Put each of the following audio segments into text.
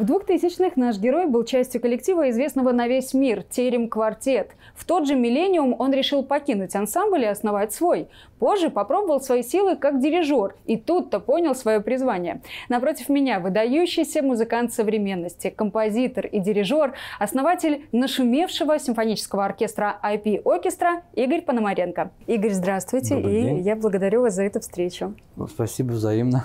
В 2000-х наш герой был частью коллектива, известного на весь мир – «Терем-квартет». В тот же миллениум он решил покинуть ансамбль и основать свой. Позже попробовал свои силы как дирижер, и тут-то понял свое призвание. Напротив меня – выдающийся музыкант современности, композитор и дирижер, основатель нашумевшего симфонического оркестра IP-Orchestra Игорь Пономаренко. Игорь, здравствуйте, и я благодарю вас за эту встречу. Спасибо, взаимно.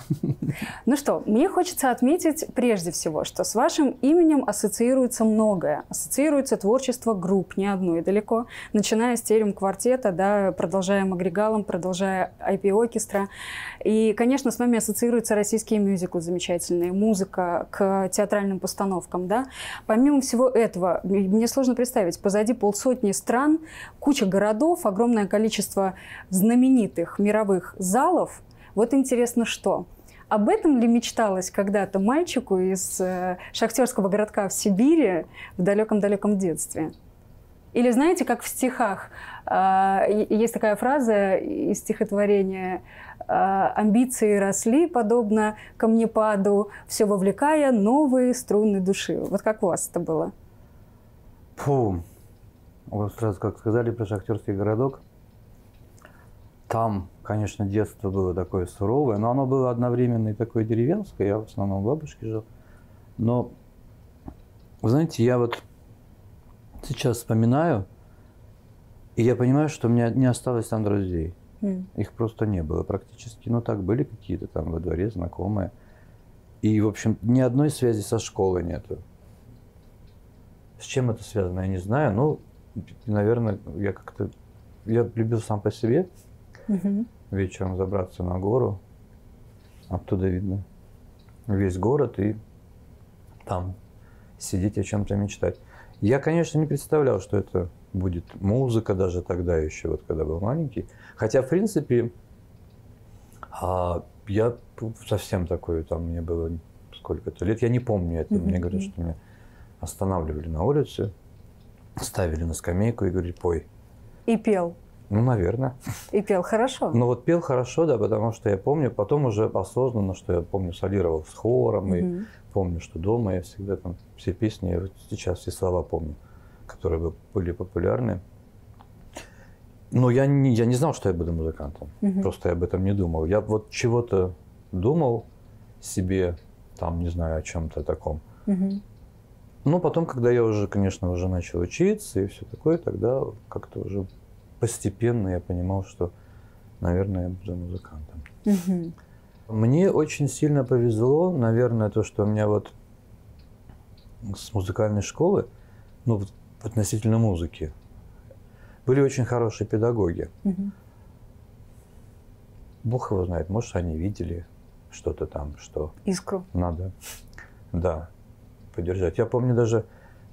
Ну что, мне хочется отметить прежде всего, что с вашим именем ассоциируется многое. Ассоциируется творчество групп, не одной далеко, начиная с «Терем-квартета», да, продолжая «Магригалом», продолжая IP-Оркестра. И, конечно, с вами ассоциируются российские мюзиклы замечательные, музыка к театральным постановкам. Да? Помимо всего этого, мне сложно представить, позади полсотни стран, куча городов, огромное количество знаменитых мировых залов. Вот интересно, что? Об этом ли мечталось когда-то мальчику из шахтерского городка в Сибири в далеком-далеком детстве? Или знаете, как в стихах, есть такая фраза из стихотворения: «Амбиции росли, подобно камнепаду, все вовлекая новые струны души». Вот как у вас это было? Фу, вот сразу как сказали про шахтерский городок. Там, конечно, детство было такое суровое, но оно было одновременно и такое деревенское. Я в основном в бабушке жил. Но, вы знаете, я вот сейчас вспоминаю, и я понимаю, что у меня не осталось там друзей. Их просто не было практически. Ну, так, были какие-то там во дворе знакомые. И, в общем, ни одной связи со школой нету. С чем это связано, я не знаю. Ну, наверное, я как-то... Я любил сам по себе. Вечером забраться на гору, оттуда видно весь город, и там сидеть о чем-то мечтать. Я, конечно, не представлял, что это будет музыка даже тогда еще, вот когда был маленький. Хотя, в принципе, я совсем такой, там мне было сколько-то лет, я не помню это. Мне говорят, что меня останавливали на улице, ставили на скамейку и говорили: пой. И пел. Ну, наверное. И пел хорошо. Ну, вот пел хорошо, да, потому что я помню, потом уже осознанно, что я помню, солировал с хором, и помню, что дома я всегда там все песни, я вот сейчас все слова помню, которые были популярны. Но я не знал, что я буду музыкантом, просто я об этом не думал. Я вот чего-то думал себе, там, не знаю, о чем-то таком. Но потом, когда я уже, конечно, уже начал учиться и все такое, тогда как-то уже... Постепенно я понимал, что, наверное, я буду музыкантом. Мне очень сильно повезло, наверное, то, что у меня вот с музыкальной школы, ну, относительно музыки, были очень хорошие педагоги. Бог его знает, может, они видели что-то там, что... Искру. Надо, да, поддержать. Я помню даже,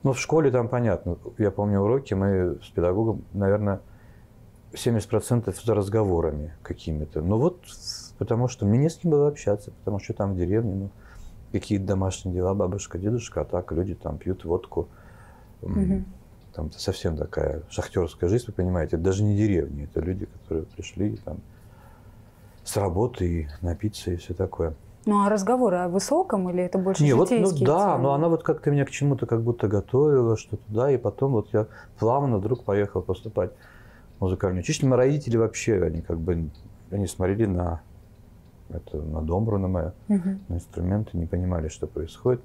ну, в школе там понятно, я помню уроки, мы с педагогом, наверное... 70% за разговорами какими-то. Ну вот, потому что мне не с кем было общаться, потому что там в деревне, ну, какие-то домашние дела, бабушка, дедушка, а так люди там пьют водку. Там совсем такая шахтерская жизнь, вы понимаете, это даже не деревня, это люди, которые пришли там с работы и напиться и все такое. Ну а разговоры о высоком или это больше житейские? Вот, ну, да, но она вот как-то меня к чему-то как будто готовила, что-то, да, и потом вот я плавно вдруг поехал поступать. Музыкальную учительницу. Мои родители вообще, они как бы, они смотрели на это, на домбру, на мою, на инструменты, не понимали, что происходит.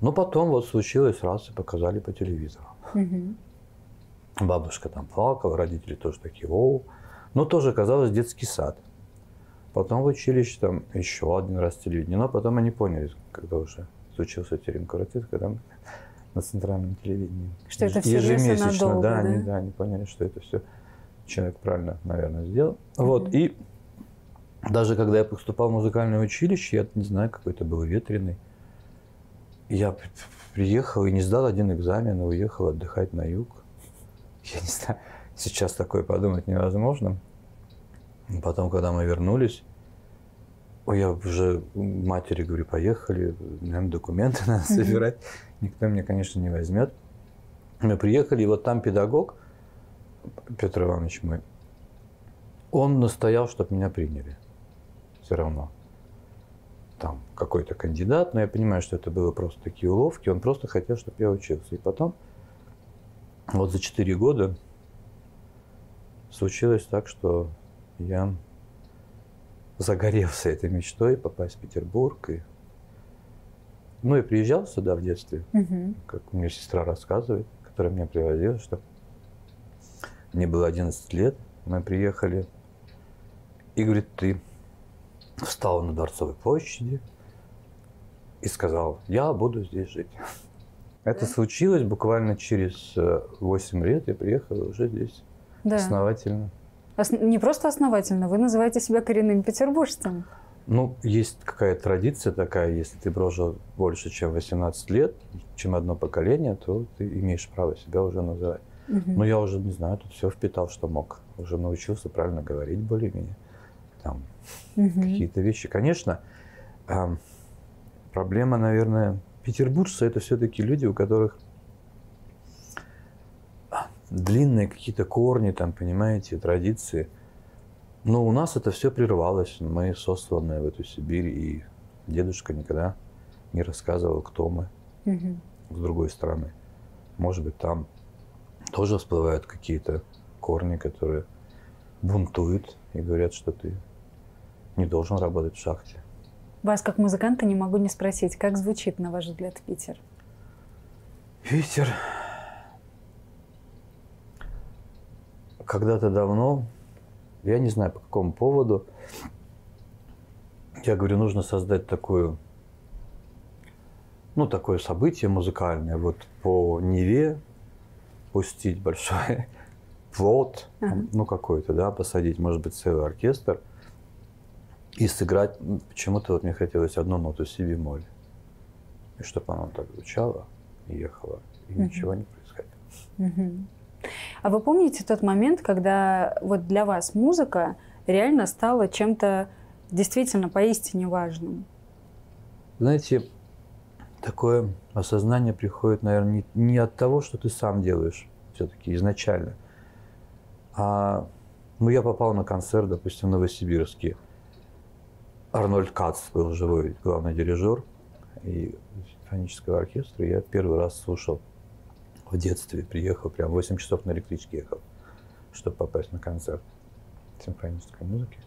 Но потом вот случилось раз, и показали по телевизору. Бабушка там плакала, родители тоже такие, оу. Но тоже оказалось детский сад. Потом в училище там еще один раз телевидение, но потом они поняли, когда уже случился «Терем-квартет», когда мы... на центральном телевидении. Что это все ежемесячно, надолго, да, да? Они поняли, что это все человек правильно, наверное, сделал. Вот, и даже когда я поступал в музыкальное училище, я не знаю, какой это был ветреный. Я приехал и не сдал один экзамен, и уехал отдыхать на юг. Я не знаю, сейчас такое подумать невозможно. Потом, когда мы вернулись, я уже матери говорю: поехали, нам документы надо собирать. Никто меня, конечно, не возьмет. Мы приехали, и вот там педагог, Петр Иванович мой, он настоял, чтобы меня приняли. Все равно. Там какой-то кандидат, но я понимаю, что это было просто такие уловки, он просто хотел, чтобы я учился. И потом, вот за 4 года случилось так, что я загорелся этой мечтой попасть в Петербург. И... Ну и приезжал сюда в детстве, как мне сестра рассказывает, которая меня привозила, что мне было 11 лет, мы приехали, и говорит, ты встал на Дворцовой площади и сказал, я буду здесь жить. Это случилось буквально через 8 лет, я приехал уже здесь основательно. Не просто основательно, вы называете себя коренным петербуржцем. Ну, есть какая-то традиция такая, если ты прожил больше, чем 18 лет, чем одно поколение, то ты имеешь право себя уже называть. Но я уже, не знаю, тут все впитал, что мог. Уже научился правильно говорить более-менее. Какие-то вещи. Конечно, проблема, наверное, петербуржцы – это все-таки люди, у которых длинные какие-то корни, там, понимаете, традиции. Но у нас это все прервалось. Мы сосланы в эту Сибирь, и дедушка никогда не рассказывал, кто мы с другой стороны. Может быть, там тоже всплывают какие-то корни, которые бунтуют и говорят, что ты не должен работать в шахте. Вас, как музыканта, не могу не спросить, как звучит, на ваш взгляд, Питер? Питер... Когда-то давно, я не знаю, по какому поводу, я говорю, нужно создать такую, ну, такое событие музыкальное. Вот по Неве пустить большой плот, ну, какой-то, да, посадить, может быть, целый оркестр и сыграть. Почему-то вот мне хотелось одну ноту си-бемоль, и чтобы она так звучала, ехала, и ничего не происходило. А вы помните тот момент, когда вот для вас музыка реально стала чем-то действительно поистине важным? Знаете, такое осознание приходит, наверное, не от того, что ты сам делаешь все-таки изначально. А, ну, я попал на концерт, допустим, новосибирский. Арнольд Кац был живой главный дирижер и симфонического оркестра. Я первый раз слушал в детстве, приехал, прям 8 часов на электричке ехал, чтобы попасть на концерт симфонической музыки.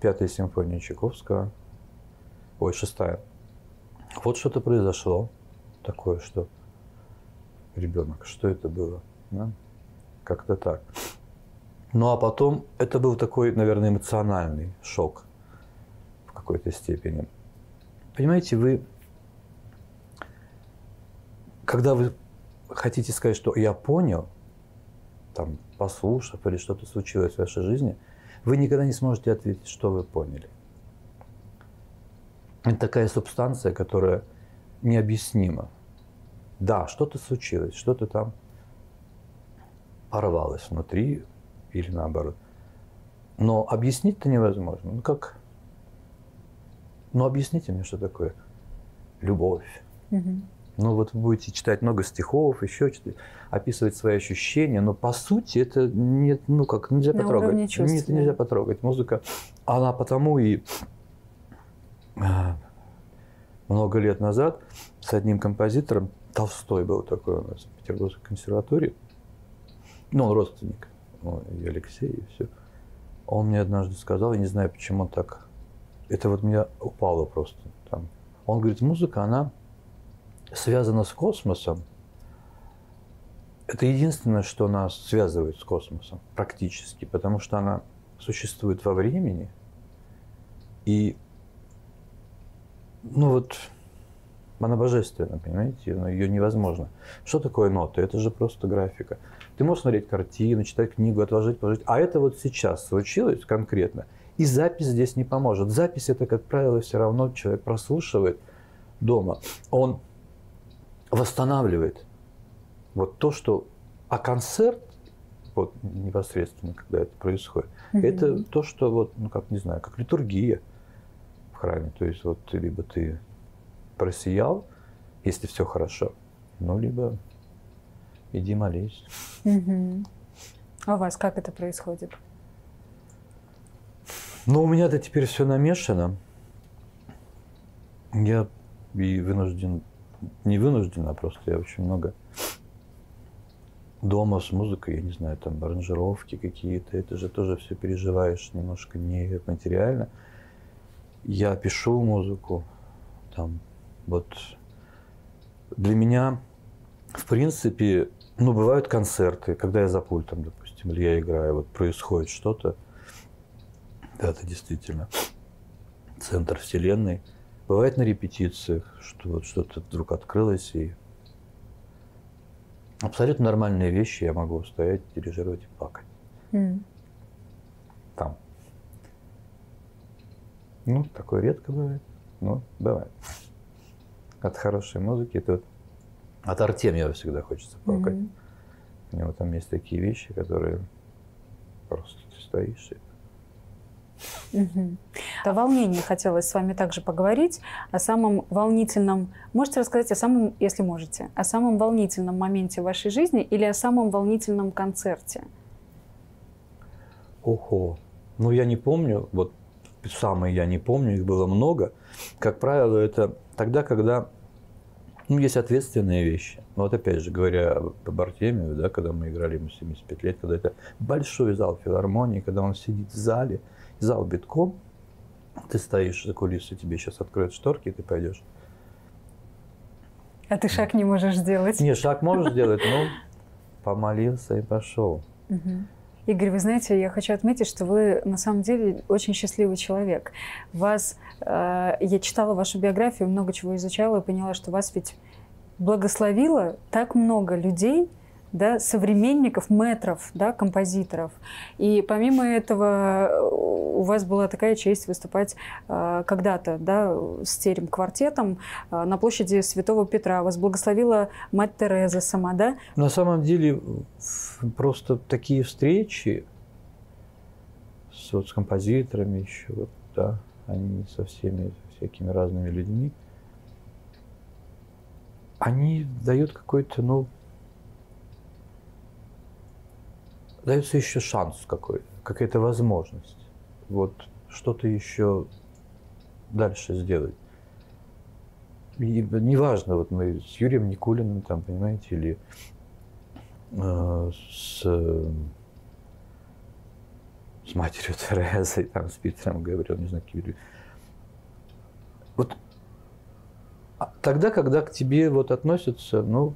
5-я симфония Чайковского. Ой, 6-я. Вот что-то произошло такое, что ребенок, что это было? Да? Как-то так. Ну а потом это был такой, наверное, эмоциональный шок в какой-то степени. Понимаете, вы, когда вы хотите сказать, что я понял, там, послушав, или что-то случилось в вашей жизни, вы никогда не сможете ответить, что вы поняли. Это такая субстанция, которая необъяснима. Да, что-то случилось, что-то там порвалось внутри или наоборот. Но объяснить-то невозможно. Ну как? Ну объясните мне, что такое любовь. Ну вот вы будете читать много стихов, еще что-то, описывать свои ощущения, но по сути это нет, ну как, нельзя потрогать. Нет, нельзя потрогать. Музыка, она потому и много лет назад с одним композитором, Толстой был такой у нас в Петербургской консерватории, ну он родственник, и Алексей, и все. Он мне однажды сказал, я не знаю, почему так, это вот меня упало просто там. Он говорит, музыка, она связано с космосом. Это единственное, что нас связывает с космосом практически, потому что она существует во времени. И, ну вот, она божественна, понимаете, но ее невозможно. Что такое ноты? Это же просто графика. Ты можешь смотреть картину, читать книгу, отложить, положить. А это вот сейчас случилось конкретно, и запись здесь не поможет. Запись это, как правило, все равно человек прослушивает дома. Он восстанавливает вот то, что... А концерт, вот непосредственно, когда это происходит, это то, что вот, ну как, не знаю, как литургия в храме. То есть вот либо ты просиял, если все хорошо, ну либо иди молись. А у вас как это происходит? Ну у меня-то теперь все намешано. Я и вынужден, не вынужден, а просто я очень много дома с музыкой, я не знаю, там аранжировки какие-то, это же тоже все переживаешь немножко не материально. Я пишу музыку, там, вот для меня, в принципе, ну, бывают концерты, когда я за пультом, допустим, или я играю, вот происходит что-то, да, это действительно центр вселенной. Бывает на репетициях, что вот что-то вдруг открылось, и абсолютно нормальные вещи я могу стоять, дирижировать и плакать. Там. Ну, такое редко бывает, но бывает. От хорошей музыки, это вот от Артемьева всегда хочется плакать. У него там есть такие вещи, которые просто ты стоишь и... О волнении хотелось с вами также поговорить, о самом волнительном, можете рассказать о самом, если можете, о самом волнительном моменте вашей жизни или о самом волнительном концерте? Ого, ну я не помню, вот самые я не помню, их было много. Как правило, это тогда, когда, ну, есть ответственные вещи. Но вот опять же, говоря об Артемьеве, да, когда мы играли ему 75 лет, когда это большой зал филармонии, когда он сидит в зале, зал битком, ты стоишь за кулисой, тебе сейчас откроют шторки, и ты пойдешь. А ты шаг не можешь сделать. Не, шаг можешь сделать, но помолился и пошел. Игорь, вы знаете, я хочу отметить, что вы на самом деле очень счастливый человек. Вас, я читала вашу биографию, много чего изучала и поняла, что вас ведь благословило так много людей, да, современников, мэтров, да, композиторов. И помимо этого у вас была такая честь выступать когда-то, да, с Терем-квартетом на площади Святого Петра. Вас благословила мать Тереза сама, да? На самом деле просто такие встречи с композиторами еще, вот, да, они со всеми всякими разными людьми, они дают какой-то, ну, дается еще шанс какой-то, какая-то возможность вот что-то еще дальше сделать. И неважно, вот мы с Юрием Никулиным, там, понимаете, или с матерью Терезой, там, с Питером Гаврилом, не знаю, какие. Вот тогда, когда к тебе вот относятся, ну,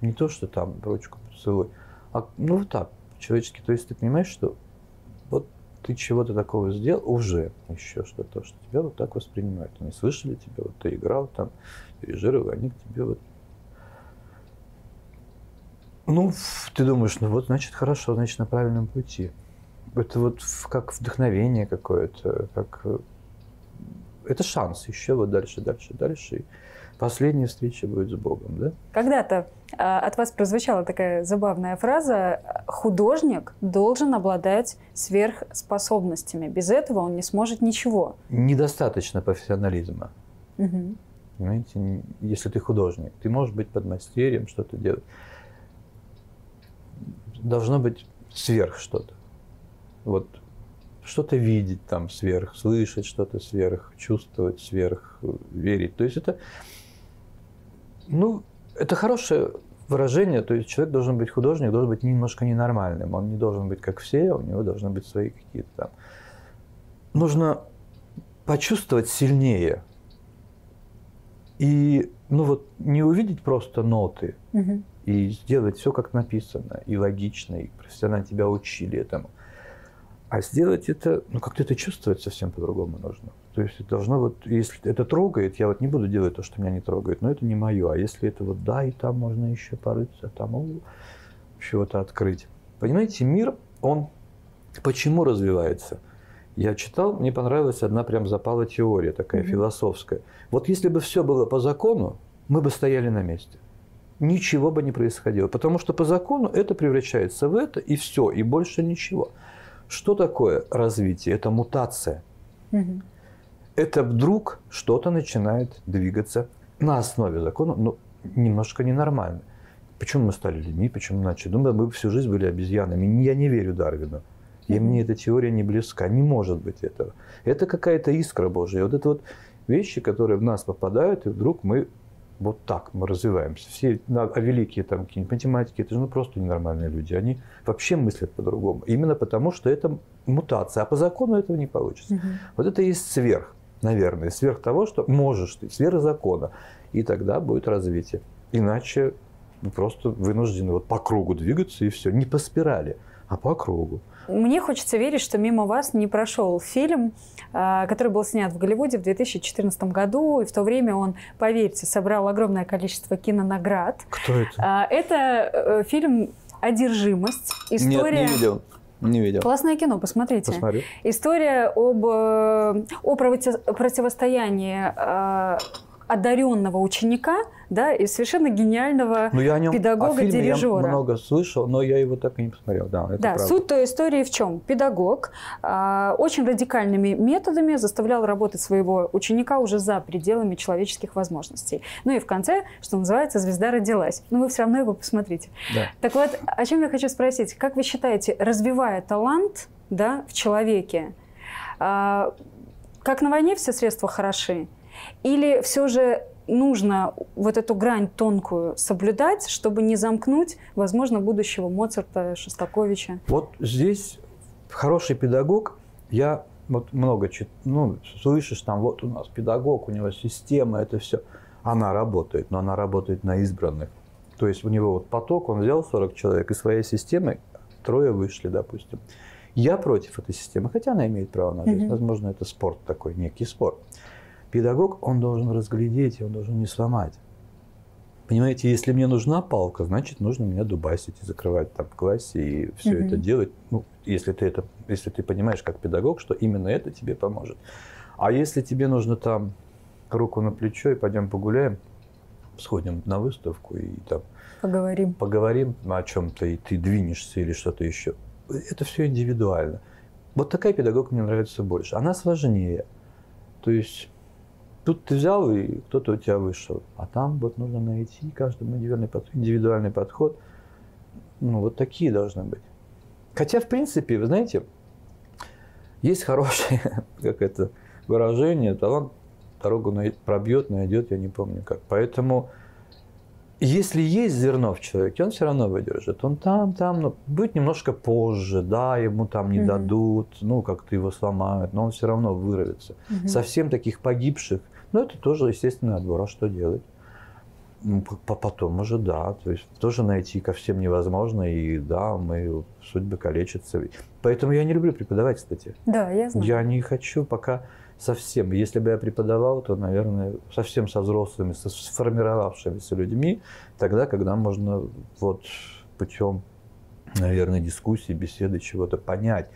не то, что там ручку поцелуй, а, ну, вот так, по-человечески. То есть ты понимаешь, что вот ты чего-то такого сделал, уже еще что-то, что тебя вот так воспринимают. Они слышали тебя, вот ты играл там, дирижировал, они к тебе вот... Ну, ты думаешь, ну вот, значит, хорошо, значит, на правильном пути. Это вот как вдохновение какое-то, как... Это шанс еще вот дальше, дальше, дальше. Последняя встреча будет с Богом, да? Когда-то от вас прозвучала такая забавная фраза: художник должен обладать сверхспособностями. Без этого он не сможет ничего. Недостаточно профессионализма. Понимаете, если ты художник, ты можешь быть подмастерьем, что-то делать. Должно быть сверх что-то. Вот что-то видеть там сверх, слышать что-то сверх, чувствовать сверх, верить. То есть это... Ну, это хорошее выражение, то есть человек должен быть художник, должен быть немножко ненормальным, он не должен быть как все, у него должны быть свои какие-то там... Нужно почувствовать сильнее и, ну вот, не увидеть просто ноты и сделать все как написано, и логично, и профессионально тебя учили этому. А сделать это, ну, как-то это чувствовать совсем по-другому нужно. То есть это должно вот, если это трогает, я вот не буду делать то, что меня не трогает, но это не мое. А если это вот, да, и там можно еще порыться, там чего-то открыть. Понимаете, мир, он почему развивается? Я читал, мне понравилась одна прям запала теория такая философская. Вот если бы все было по закону, мы бы стояли на месте. Ничего бы не происходило. Потому что по закону это превращается в это, и все, и больше ничего. Что такое развитие? Это мутация. Это вдруг что-то начинает двигаться на основе закона, но немножко ненормально. Почему мы стали людьми, почему начали? Думаю, мы всю жизнь были обезьянами. Я не верю Дарвину. И мне эта теория не близка. Не может быть этого. Это какая-то искра Божья. Вот это вот вещи, которые в нас попадают, и вдруг мы вот так мы развиваемся. Все великие там какие-нибудь математики, это же ну, просто ненормальные люди. Они вообще мыслят по-другому. Именно потому, что это мутация. А по закону этого не получится. Угу. Вот это и есть сверх, наверное. Сверх того, что можешь ты, сверх закона. И тогда будет развитие. Иначе вы просто вынуждены вот по кругу двигаться и все. Не по спирали, а по кругу. Мне хочется верить, что мимо вас не прошел фильм, который был снят в Голливуде в 2014 году. И в то время он, поверьте, собрал огромное количество кинонаград. Кто это? Это фильм «Одержимость». История... Нет, не видел. Не видел. Классное кино, посмотрите. Посмотрю. История о противостоянии одаренного ученика, да, и совершенно гениального педагога-дирижера. Я много слышал, но я его так и не посмотрел. Да, это да, суть той истории в чем? Педагог очень радикальными методами заставлял работать своего ученика уже за пределами человеческих возможностей. Ну и в конце, что называется, звезда родилась. Но вы все равно его посмотрите. Да. Так вот, о чем я хочу спросить. Как вы считаете, развивая талант, да, в человеке, как на войне все средства хороши? Или все же нужно вот эту грань тонкую соблюдать, чтобы не замкнуть, возможно, будущего Моцарта, Шостаковича? Вот здесь хороший педагог, я вот много читаю, ну, слышишь, там вот у нас педагог, у него система, это все. Она работает, но она работает на избранных. То есть у него вот поток, он взял 40 человек, и своей системой трое вышли, допустим. Я против этой системы, хотя она имеет право на жизнь. Возможно, это спорт такой, некий спорт. Педагог, он должен разглядеть, он должен не сломать. Понимаете, если мне нужна палка, значит, нужно меня дубасить и закрывать там в классе и все это делать. Ну, если ты понимаешь, как педагог, что именно это тебе поможет. А если тебе нужно там руку на плечо и пойдем погуляем, сходим на выставку и там поговорим о чем-то, и ты двинешься или что-то еще. Это все индивидуально. Вот такая педагог мне нравится больше. Она сложнее. То есть тут ты взял, и кто-то у тебя вышел. А там вот нужно найти каждому индивидуальный подход. Ну, вот такие должны быть. Хотя, в принципе, вы знаете, есть хорошее как это, выражение. Талант дорогу пробьет, найдет, я не помню как. Поэтому, если есть зерно в человеке, он все равно выдержит. Он но будет немножко позже, да, ему там не дадут, ну, как-то его сломают, но он все равно вырвется. Совсем таких погибших, ну, это тоже естественный отбор, а что делать? Ну, потом уже, да, то есть тоже найти ко всем невозможно, и да, мы судьбы калечатся. Поэтому я не люблю преподавать, кстати. Да, я знаю. Я не хочу пока... Совсем. Если бы я преподавал, то, наверное, совсем со взрослыми, со сформировавшимися людьми, тогда, когда можно вот путем, наверное, дискуссии, беседы, чего-то понять,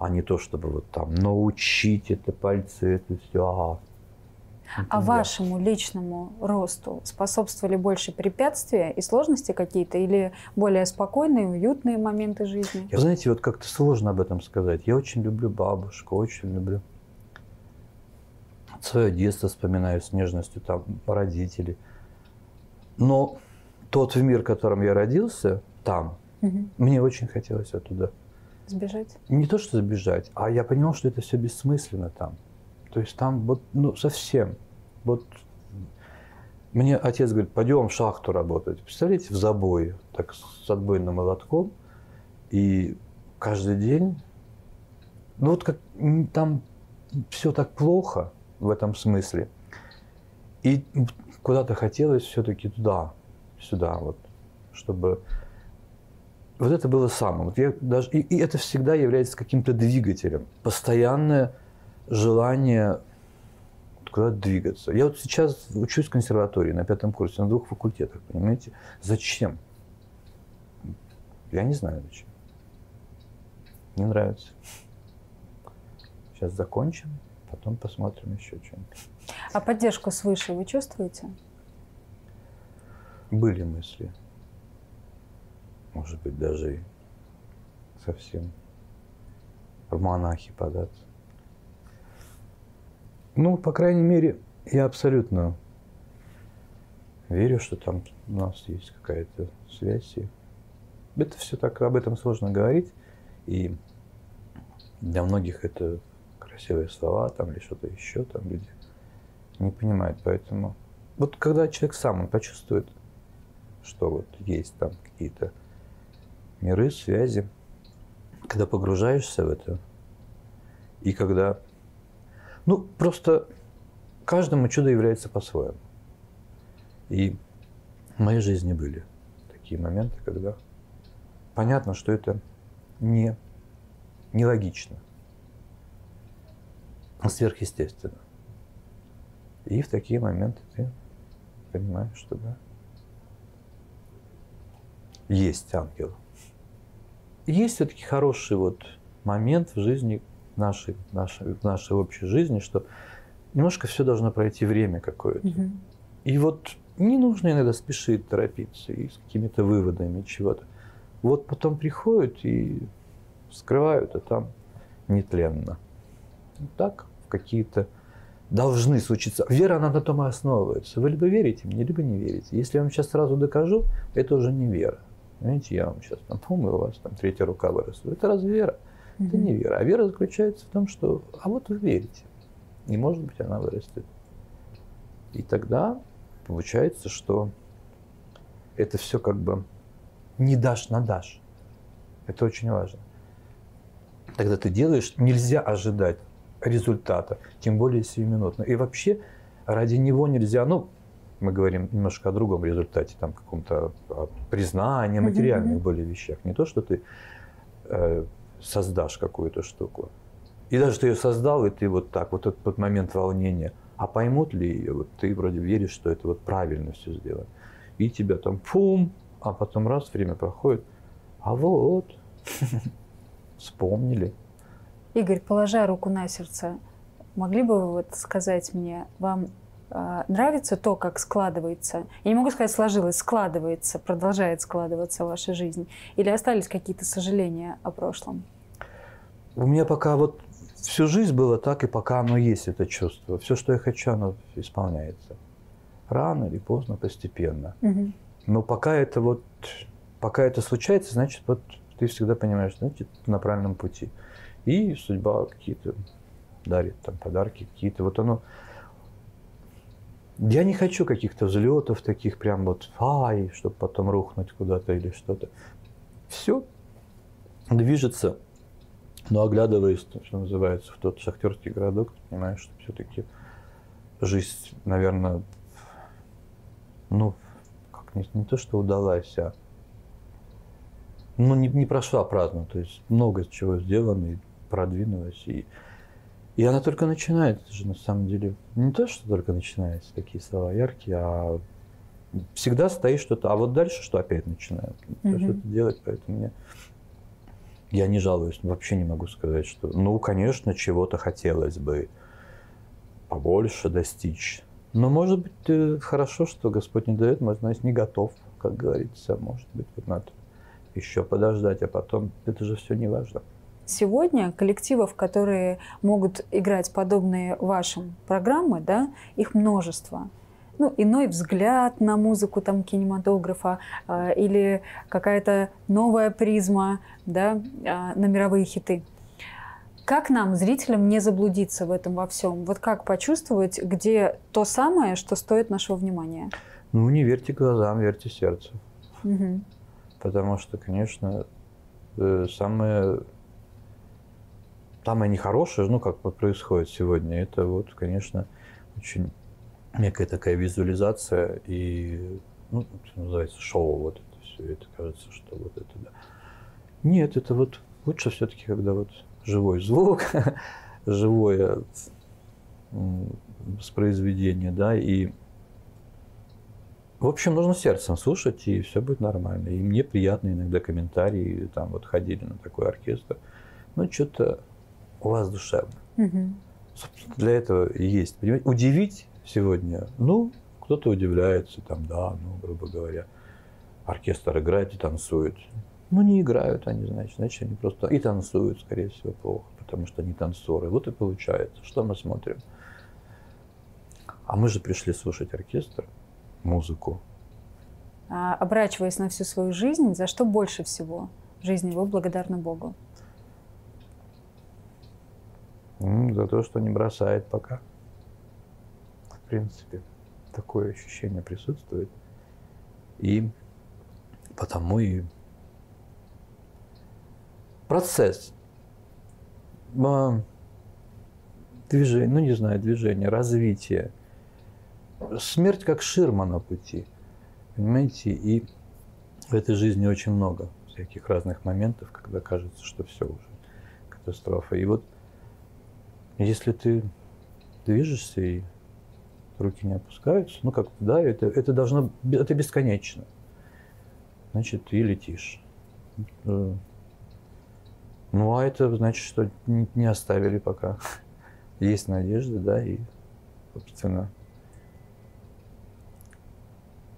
а не то, чтобы вот там научить это пальцы, это все. А вашему личному росту способствовали больше препятствия и сложности какие-то, или более спокойные, уютные моменты жизни? Вы знаете, вот как-то сложно об этом сказать. Я очень люблю бабушку, очень люблю. Свое детство вспоминаю с нежностью, там, родители. Но тот мир, в котором я родился, там, мне очень хотелось оттуда. Сбежать? Не то, что сбежать, а я понимал, что это все бессмысленно там. То есть там вот, ну, совсем. Вот мне отец говорит, пойдем в шахту работать. Представляете, в забое, так, с отбойным молотком. И каждый день, ну, вот как там все так плохо, в этом смысле. И куда-то хотелось все-таки туда, сюда, вот, чтобы... Вот это было самым. Вот я даже... и это всегда является каким-то двигателем. Постоянное желание куда-то двигаться. Я вот сейчас учусь в консерватории на 5-м курсе, на 2 факультетах, понимаете? Зачем? Я не знаю, зачем. Мне нравится. Сейчас закончим. Потом посмотрим еще что-нибудь. А поддержку свыше вы чувствуете? Были мысли. Может быть, даже и совсем в монахи податься. Ну, по крайней мере, я абсолютно верю, что там у нас есть какая-то связь. И это все так, об этом сложно говорить. И для многих это... красивые слова там или что-то еще, там люди не понимает. Поэтому вот когда человек сам он почувствует, что вот есть там какие-то миры, связи, когда погружаешься в это, и когда... Ну, просто каждому чудо является по-своему. И в моей жизни были такие моменты, когда понятно, что это нелогично, сверхъестественно. И в такие моменты ты понимаешь, что да, есть ангел. Есть все-таки хороший вот момент в жизни нашей общей жизни, что немножко все должно пройти время какое-то. Угу. И вот не нужно иногда спешить, торопиться и с какими-то выводами чего-то. Вот потом приходят и скрывают, а там нетленно. Вот так какие-то должны случиться. Вера, она на том и основывается. Вы либо верите мне, либо не верите. Если я вам сейчас сразу докажу, это уже не вера. Понимаете, я вам сейчас там помню, у вас там третья рука выросла. Это раз вера, это не вера. А вера заключается в том, что а вот вы верите. И может быть она вырастет. И тогда получается, что это все как бы не дашь на дашь. Это очень важно. Тогда ты делаешь, нельзя ожидать результата, тем более сиюминутно. И вообще ради него нельзя, ну, мы говорим немножко о другом результате, там, каком-то признании, материальных более вещах. Не то, что ты создашь какую-то штуку. И даже ты ее создал, и ты вот так, вот этот момент волнения. А поймут ли ее? Вот ты вроде веришь, что это вот правильно все сделано. И тебя там пум, а потом раз, время проходит. А вот, вспомнили. Игорь, положа руку на сердце, могли бы вы вот сказать мне, вам нравится то, как складывается? Я не могу сказать, сложилось, складывается, продолжает складываться ваша жизнь. Или остались какие-то сожаления о прошлом? У меня пока вот всю жизнь было так, и пока оно есть, это чувство. Все, что я хочу, оно исполняется. Рано или поздно, постепенно. Угу. Но пока это случается, значит, вот ты всегда понимаешь, значит, на правильном пути. И судьба какие-то дарит, там, подарки какие-то. Вот оно... Я не хочу каких-то взлетов таких, прям вот, ай, чтобы потом рухнуть куда-то или что-то. Все движется, но оглядываясь, что называется, в тот шахтерский городок, понимаешь, что все-таки жизнь, наверное, ну, как не то, что удалась, а ну, не прошла праздно, то есть много чего сделано и продвинулось. И она только начинает, это же на самом деле не то, что только начинается, такие слова яркие, а всегда стоит что-то, а вот дальше что опять начинают, что-то делать, поэтому я не жалуюсь, вообще не могу сказать, что, ну, конечно, чего-то хотелось бы побольше достичь, но, может быть, хорошо, что Господь не дает, может, значит, не готов, как говорится, может быть, вот надо еще подождать, а потом это же все не важно. Сегодня коллективов, которые могут играть подобные вашим программы, да, их множество. Ну, иной взгляд на музыку там, кинематографа или какая-то новая призма, да, на мировые хиты. Как нам, зрителям, не заблудиться в этом во всем? Вот как почувствовать, где то самое, что стоит нашего внимания? Ну, не верьте глазам, верьте сердцу. Угу. Потому что, конечно, самое нехорошее, ну, как происходит сегодня, это вот, конечно, очень некая такая визуализация и, ну, что называется, шоу, вот это все, это кажется, что вот это, да. Нет, это вот лучше все-таки, когда вот живой звук, живое воспроизведение, да, и... В общем, нужно сердцем слушать, и все будет нормально. И мне приятно иногда комментарии, там вот ходили на такой оркестр. Ну, что-то у вас душевно. Угу. Собственно, для этого и есть. Понимаете, удивить сегодня, ну, кто-то удивляется, там, да, ну, грубо говоря, оркестр играет и танцует. Ну, не играют они, значит, они просто и танцуют, скорее всего, плохо, потому что они танцоры. Вот и получается, что мы смотрим. А мы же пришли слушать оркестр. Музыку. Оборачиваясь на всю свою жизнь, за что больше всего в жизни вы благодарны Богу? За то, что не бросает пока. принципе, такое ощущение присутствует. И потому и процесс движения, ну не знаю, движение, развитие, смерть как ширма на пути, понимаете, и в этой жизни очень много всяких разных моментов, когда кажется, что все уже катастрофа. И вот если ты движешься и руки не опускаются, ну как-то, да, это должно, это бесконечно. Значит, ты летишь. Ну, а это значит, что не оставили пока. Есть надежда, да, и, собственно.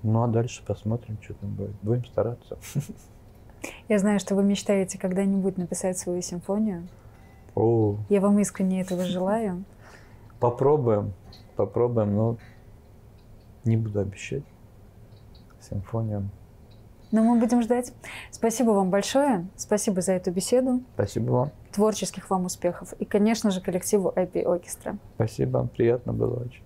Ну, а дальше посмотрим, что там будет. Будем стараться. Я знаю, что вы мечтаете когда-нибудь написать свою симфонию. О. Я вам искренне этого желаю. Попробуем, попробуем, но не буду обещать симфониям. Но мы будем ждать. Спасибо вам большое. Спасибо за эту беседу. Спасибо вам. Творческих вам успехов. И, конечно же, коллективу IP-Orchestra. Спасибо. Приятно было очень.